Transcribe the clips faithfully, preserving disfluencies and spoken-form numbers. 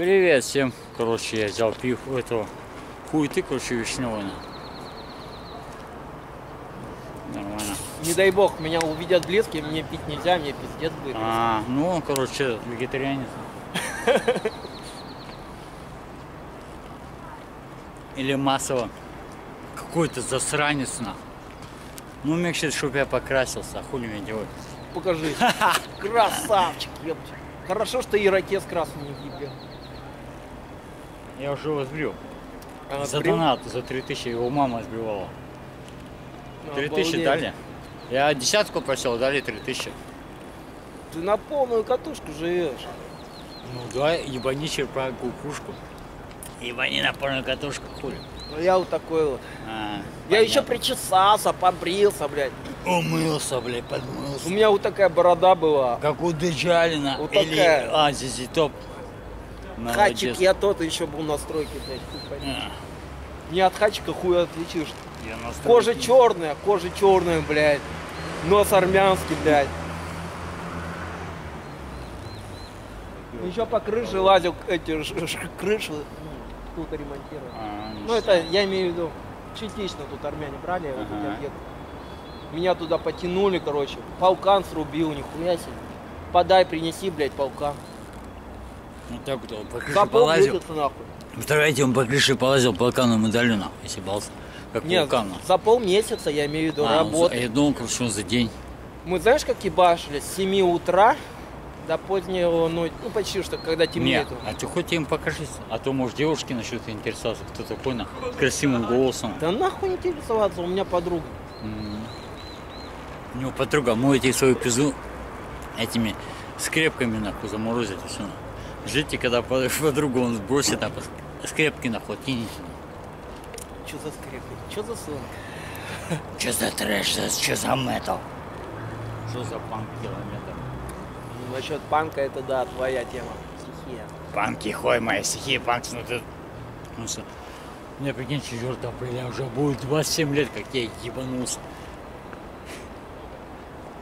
Привет всем. Короче, я взял пивку этого хуйты, короче, вишневой. Нормально. Не дай бог, меня увидят блески, мне пить нельзя, мне пиздец будет. А, ну он, короче, вегетарианец. Или массово. Какой-то засранец на. Ну, мне сейчас, чтобы я покрасился, а хули меня делать. Покажи. Красавчик, ёпчик. Хорошо, что ирокез красный не въебил. Я уже его сбрил. Она за сбрил? Донат, за три тысячи его мама сбивала. Ну, три тысячи дали. Я десятку просил, дали три тысячи. Ты на полную катушку живешь. Ну да, ебани черпай кукушку. Ебани на полную катушку, хули. Ну я вот такой вот. А, я понятно. Еще причесался, побрился, блядь. Умылся, блядь, подмылся. У меня вот такая борода была. Как у Дыджалина. Вот или... такая. А, Зизи Топ. Хачик, я тот еще был на стройке, блядь, хуй а. Не от хачика хуй отличишь. Я на стройке. Кожа черная, кожа черная, блядь. Нос армянский, блядь. Еще по крыше лазил, эти крыши тут ремонтировали. А, ну это, я имею в виду, частично тут армяне брали, ага. Вот я меня туда потянули, короче, полкан срубил, нихуя себе. Подай, принеси, блядь, полкан. Вот так вот он по крыше полазил. Представляете, он по крыше полазил, полкан ему дали, нахуй, если бался, как нет, полкан. За полмесяца, я имею в виду, а, работы. Я думал, короче, он за день. Мы, знаешь, как ебашили, с семи утра. До позднего, ну, ну почти что, когда темнеет. Нет, а ты хоть им покажись, а то, может, девушки насчет интересоваться, кто такой, на красивым голосом. Да нахуй интересоваться, у меня подруга. Mm. У него подруга, моете свою пизду этими скрепками, нахуй, заморозит и все. Ждите, когда подругу он сбросит, а скрепки, нахуй, кинете. Че за скрепки? Че за сон? Че за трэш, че за метал? Что за панк километр? Насчет панка это да, твоя тема. Стихия. Панки, хой моя, стихия, панкс, ну ты. Ну, мне прикинь, четвёртого апреля уже будет двадцать семь лет, как я ебанулся.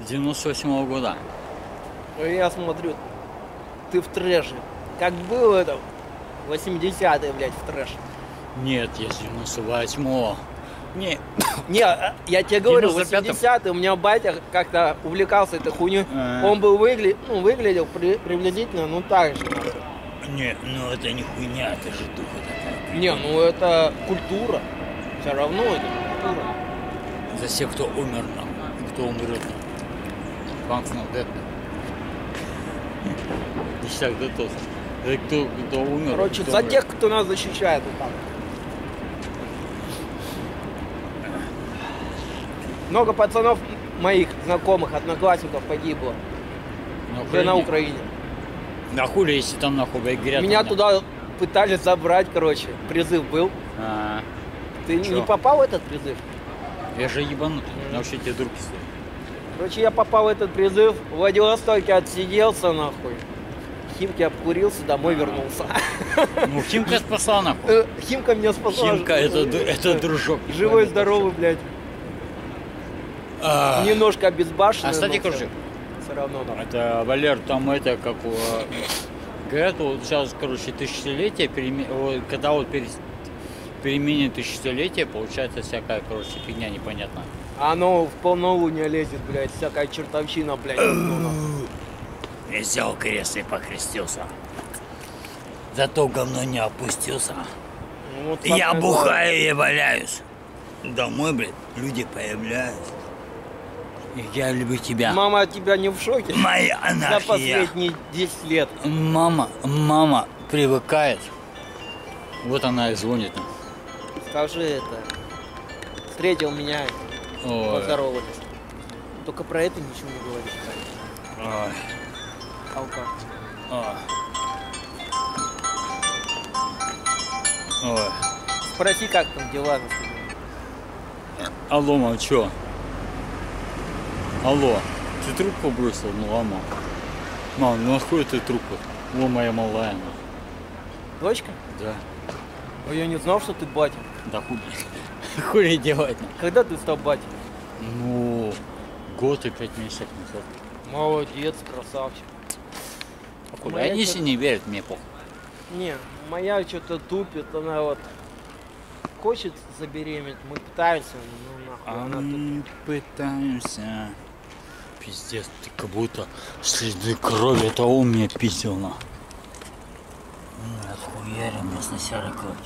С девяносто восьмого года. Я смотрю, ты в трэше. Как был это? восьмидесятые, блядь, в трэше. Нет, я с девяносто восьмого. Не, не, я тебе говорю, в восьмидесятые у меня батя как-то увлекался этой хуйней. А -а -а. Он был выгля... ну, выглядел при... приблизительно, ну так же. Не, ну это не хуйня, это же духа такая. Не, ну это культура. Все равно это культура. За всех, кто умер нам, кто умрет. Банкс на дед. Кто, кто умер. Короче, кто за умер. Тех, кто нас защищает вот так. Много пацанов моих знакомых, одноклассников погибло. На Украине? На Украине. На хули, если там нахуй горят. Меня там, туда пытались забрать, короче. Призыв был. А -а -а. Ты Чё? Не попал в этот призыв? Я же ебанутый. Mm -hmm. Вообще тебе дурки стоят. Короче, я попал в этот призыв. В Владивостоке отсиделся, нахуй. Химки обкурился, домой вернулся. Ну, Химка спасла, нахуй. Химка меня спасла. Химка, это, это дружок. Живой, здоровый, блядь. А... Немножко обезбашенный. А кстати, короче, все равно, да. Это, Валер, там это, как у... Говорят, вот сейчас, короче, тысячелетие, перем... когда вот пере... перемене тысячелетия, получается всякая, короче, фигня непонятная. Оно в полнолуние лезет, блядь, всякая чертовщина, блядь. Я взял крест и покрестился. Зато говно не опустился. Ну, вот я бухаю и валяюсь. Домой, блядь, люди появляются. Я люблю тебя. Мама от тебя не в шоке? Моя анархия. За последние десять лет. Мама, мама привыкает. Вот она и звонит. Скажи это. Встретил меня. Ой. Поздоровались. Только про это ничего не говоришь. Алка. Ой. Спроси, как там дела. Алло, молчо. Алло, ты трубку бросил? Ну, лома. Мам, ну нахуй ты трубку? О, моя малая. Дочка? Да. Ой, я не знал, что ты батя. Да хуй. Хули делать. Когда ты стал батя? Ну, год и пять месяцев назад. Молодец, красавчик. А куда? Они все не верят мне, похуй. Не, моя что-то тупит, она вот хочет забеременеть, мы пытаемся, ну нахуй, а она мы тут... пытаемся. Пиздец, ты как будто следы крови, это он меня пиздил, на. Он отхуярил меня с насярой кровью.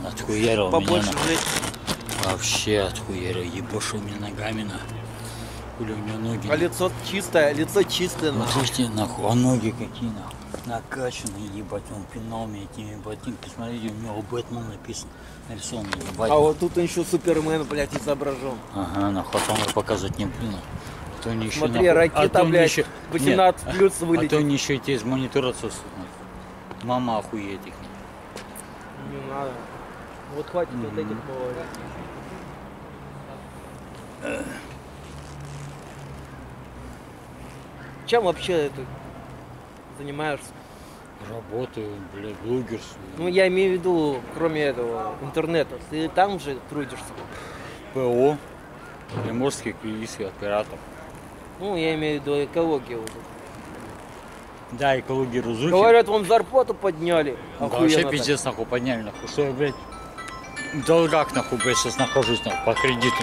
Он отхуярил побольше меня, на... Вообще отхуярил, ебошил меня ногами, на. Хули у меня ноги... А лицо чистое, лицо чистое, на. Слушайте, нахуй, а ноги какие, нахуй. Накачанный, ебать, он пинал меня этими ботинками. Смотрите, у него Бэтмен написан, нарисован, ебать. А вот тут еще Супермен, блядь, изображен. Ага, нахуй, а там показывать не блин. А то не еще... Смотри, нахуй... ракета, а блядь, еще... восемнадцать плюс вылетит. А то не еще эти из монитора отсутствуют. Мама охуеет их. Не надо. Вот хватит mm-hmm. вот этих говорить. Чем вообще это... занимаешься? Работаю, блядь, блогерством. Ну, я имею в виду, кроме этого, интернета. Ты там же трудишься? ПО, Приморский кризисский от пиратов. Ну, я имею в виду экологию. Да, экология Рузухи. Говорят, вам зарплату подняли. Да, вообще пиздец, нахуй, подняли, нахуй. Что я, блядь, в долгах, нахуй, блядь, сейчас нахожусь, нахуй, по кредиту.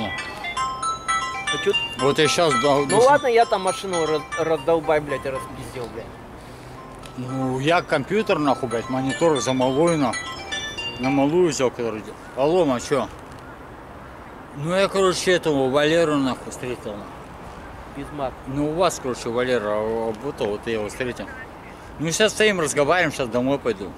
А чё... Вот я сейчас... Ну, ну ладно, я там машину раз... раздолбай, блядь, и распиздил, блядь. Ну, я компьютер, нахуй, блядь, монитор за малую, нахуй. На малую взял, который... Алло, ну чё? Ну, я, короче, этого Валеру, нахуй, встретил, нахуй. Безмак. Ну, у вас, короче, Валера работал, вот я его встретил. Ну, сейчас стоим, разговариваем, сейчас домой пойду.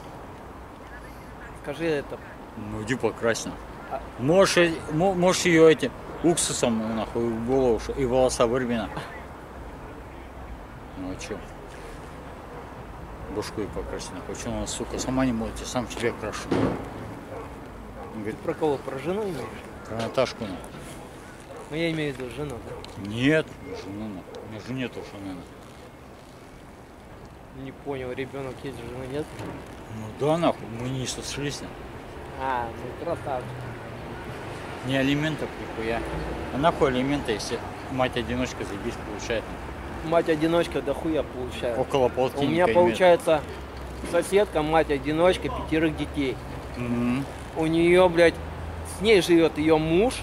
Скажи это. Ну, иди покрасно. А... Можешь, можешь её этим уксусом, нахуй, было уж, и волоса вырвена. Ну, а чё? Бушку и покрасить, нахуй. Чё она, сука, сама не молите, сам тебя крашу. Говорит, про кого? Про жену имеешь? Про Наташку, нахуй. Ну, я имею в виду жену, да? Нет, жену, нахуй. У меня жене тоже, наверное. Не понял, ребенок есть, жены нет? Ну да, нахуй, мы не сошлись, нахуй. А, ну красавчик. Не алиментов, нихуя. А нахуй алименты, если мать-одиночка забить получает, нахуй. Мать-одиночка до хуя получает. Около полтинника. У меня получается соседка, мать-одиночка, пятерых детей. Mm-hmm. У нее, блядь, с ней живет ее муж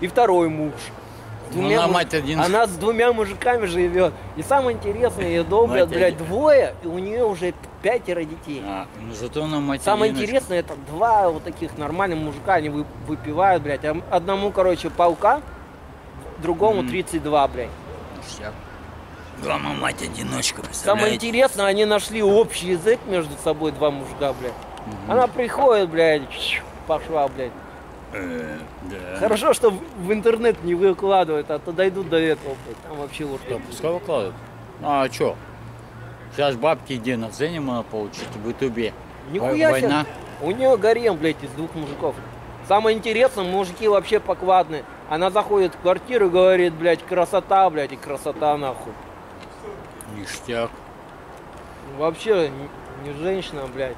и второй муж. С двумя, она, мать одиночка. Она с двумя мужиками живет. И самое интересное, ее долбят, блядь, двое, и у нее уже пятеро детей. А, ну зато она мать-одиночка. Самое интересное, это два вот таких нормальных мужика, они выпивают, блядь. Одному, короче, полка, другому mm-hmm. тридцать два, блядь. Главное, мать-одиночка, представляете? Самое интересное, они нашли общий язык между собой, два мужика, блядь. Угу. Она приходит, блядь, пошла, блядь. Э, да. Хорошо, что в интернет не выкладывают, а то дойдут до этого, блядь. Там вообще лучше. Да, пускай выкладывают. А, чё? Сейчас бабки где на цене можно получить в ютубе? Нихуя себе. У нее гарем, блядь, из двух мужиков. Самое интересное, мужики вообще поквадные. Она заходит в квартиру и говорит, блядь, красота, блядь, и красота, нахуй. Ништяк. Вообще, не женщина, блядь.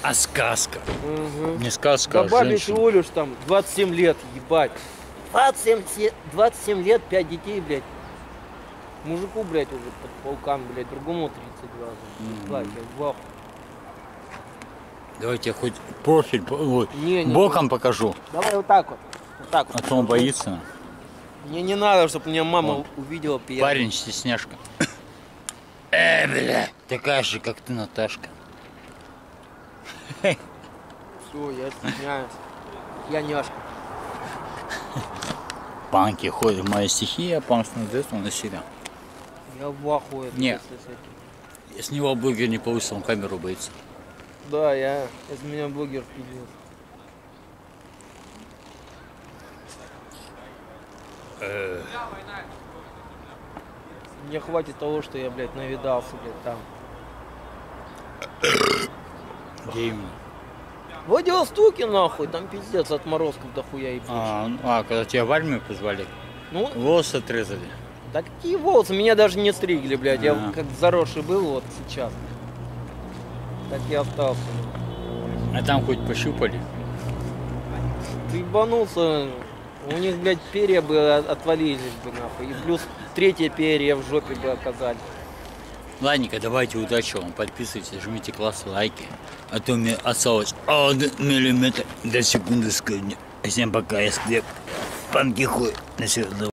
А сказка. Угу. Не сказка, а женщина. Добавить Олюш там, двадцать семь лет, ебать. двадцать семь лет, пять детей, блядь. Мужику, блядь, уже под полкам, блядь, другому тридцать два. Угу. Давайте я хоть профиль, ой, не, не, боком не. покажу. Давай вот так вот. Вот так вот. А то он боится. Мне не надо, чтобы меня мама вот увидела пьяный. Парень стесняшка. Э, бля, такая же, как ты, Наташка. Все, я стесняюсь. Я няшка. Панки ходят, моя стихия, панк на детство на себя. Я в ахуе. Нет, с него блогер не получится, он камеру боится. Да, я, из меня блогер пиздец. Мне хватит того, что я, блядь, навидался, блядь, там. Где именно? Владивостоке, нахуй, там пиздец, отморозков дохуя и пуще. А, а, когда тебя в армию позвали? Ну? Волосы отрезали? Да какие волосы? Меня даже не стригли, блядь, а -а -а. я как заросший был вот сейчас. Так я остался. А там хоть пощупали? Ты ебанулся. У них, блядь, перья бы отвалились бы, нахуй. И плюс третье перья в жопе бы оказались. Ладненько, давайте удачи вам, подписывайтесь, жмите класс, лайки. А то мне осталось один миллиметр до секунды скрыни. Всем пока, я Слеп, панкихуй, на сердце.